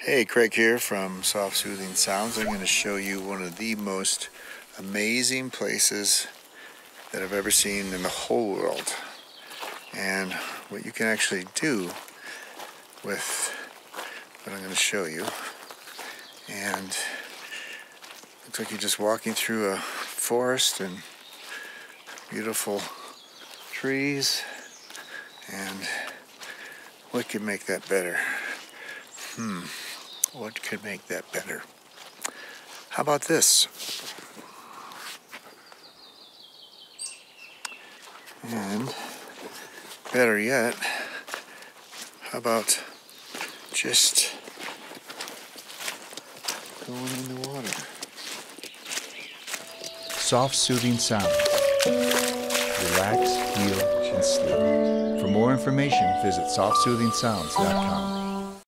Hey, Craig here from Soft Soothing Sounds. I'm going to show you one of the most amazing places that I've ever seen in the whole world. And what you can actually do with what I'm going to show you. And it looks like you're just walking through a forest and beautiful trees. And what could make that better? What could make that better? How about this? And better yet, how about just going in the water? Soft Soothing Sounds. Relax, heal, and sleep. For more information, visit softsoothingsounds.com.